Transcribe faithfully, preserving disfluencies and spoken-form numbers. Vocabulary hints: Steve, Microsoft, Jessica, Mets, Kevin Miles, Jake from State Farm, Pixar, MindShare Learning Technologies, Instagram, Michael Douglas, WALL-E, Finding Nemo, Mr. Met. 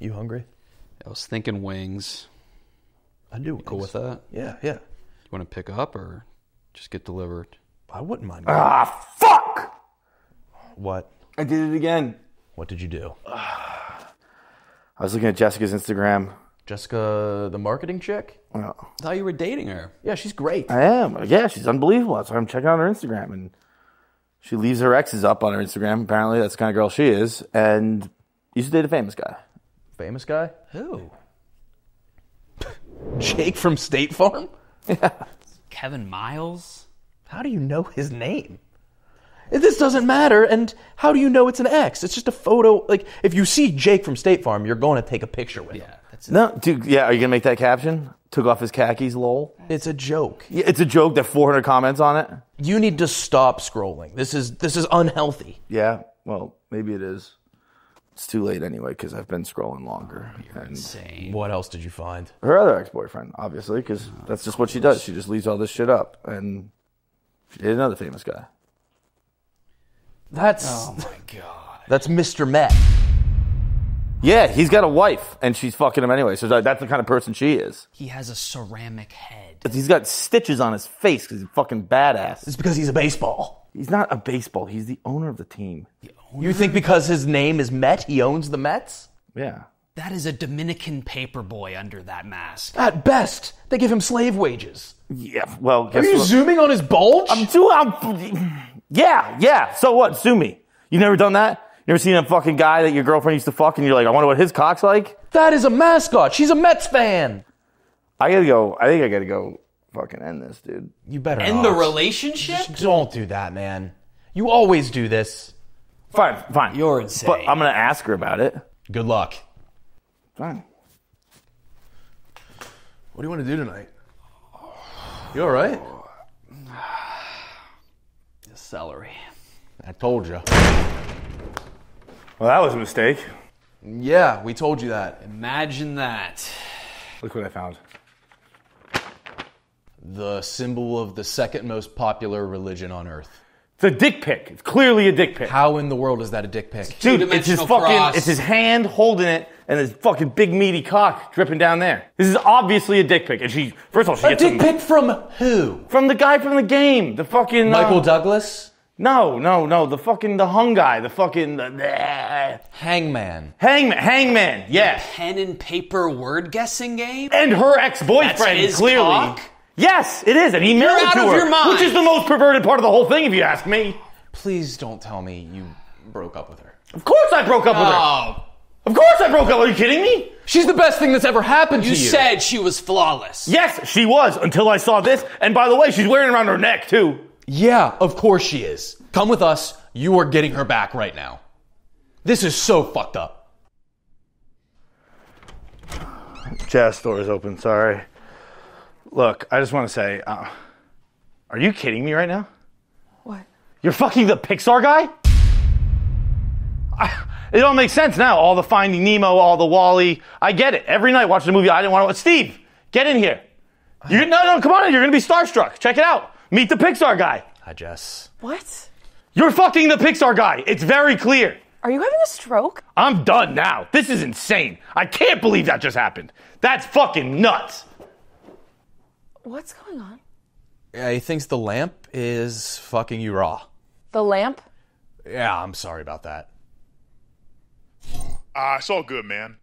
You hungry? I was thinking wings. I do wings. Cool with that? Yeah, yeah. You want to pick up or just get delivered? I wouldn't mind. Ah, fuck! What? I did it again. What did you do? I was looking at Jessica's Instagram. Jessica, the marketing chick? Yeah. I thought you were dating her. Yeah, she's great. I am. Yeah, she's unbelievable. That's why I'm checking out her Instagram. And she leaves her exes up on her Instagram. Apparently, that's the kind of girl she is. And used to date a famous guy. Famous guy? Who? Jake from State Farm? Yeah. Kevin Miles? How do you know his name? This doesn't matter, and how do you know it's an ex? It's just a photo. Like, if you see Jake from State Farm, you're going to take a picture with yeah, him. That's a- no, dude, yeah, are you going to make that caption? Took off his khakis, lol. It's a joke. Yeah, it's a joke. There are four hundred comments on it. You need to stop scrolling. This is this is unhealthy. Yeah, well, maybe it is. It's too late anyway, because I've been scrolling longer. Oh, you're insane. What else did you find? Her other ex-boyfriend, obviously, because oh, that's just what she does. She just leaves all this shit up, and she dated another famous guy. That's oh my god. That's Mister Met. Yeah, he's got a wife, and she's fucking him anyway. So that's the kind of person she is. He has a ceramic head. He's got stitches on his face because he's a fucking badass. It's because he's a baseball. He's not a baseball. He's the owner of the team. The owner? You think because his name is Met, he owns the Mets? Yeah. That is a Dominican paperboy under that mask. At best, they give him slave wages. Yeah. Well, guess are you what? Zooming on his bulge? I'm too. I'm. Yeah, yeah. So what? Sue me. You've never done that? You never seen a fucking guy that your girlfriend used to fuck and you're like, I wonder what his cock's like? That is a mascot. She's a Mets fan. I gotta go. I think I gotta go fucking end this, dude. You better end not. The relationship? Just don't do that, man. You always do this. Fine, fine. You're insane. But I'm gonna ask her about it. Good luck. Fine. What do you want to do tonight? You all right? Celery. I told you. Well, that was a mistake. Yeah, we told you that. Imagine that. Look what I found. The symbol of the second most popular religion on earth. It's a dick pic. It's clearly a dick pic. How in the world is that a dick pic? It's Dude, it's his fucking, cross. It's his hand holding it and his fucking big meaty cock dripping down there. This is obviously a dick pic. And she, first of all, she a gets a dick some, pic from who? From the guy from the game. The fucking... Michael uh, Douglas? No, no, no. The fucking, the hung guy. The fucking... The, hangman. Hangman. Hangman. Yeah. The pen and paper word guessing game? And her ex-boyfriend, that's his clearly. Cock? Yes, it is. And he married to her, which is the most perverted part of the whole thing, if you ask me. Please don't tell me you broke up with her. Of course I broke up no. with her. Of course I broke up. Are you kidding me? She's the best thing that's ever happened you to you. You said she was flawless. Yes, she was, until I saw this. And by the way, she's wearing it around her neck, too. Yeah, of course she is. Come with us. You are getting her back right now. This is so fucked up. Jazz store is open, sorry. Look, I just want to say, uh, are you kidding me right now? What? You're fucking the Pixar guy? I, it all makes sense now. All the Finding Nemo, all the WALL-E. I get it. Every night watching a movie I didn't want to watch. Steve, get in here. I... You, no, no, come on in. You're going to be starstruck. Check it out. Meet the Pixar guy. Hi, Jess. What? You're fucking the Pixar guy. It's very clear. Are you having a stroke? I'm done now. This is insane. I can't believe that just happened. That's fucking nuts. What's going on? Yeah, he thinks the lamp is fucking you raw. The lamp? Yeah, I'm sorry about that. Uh, it's all good, man.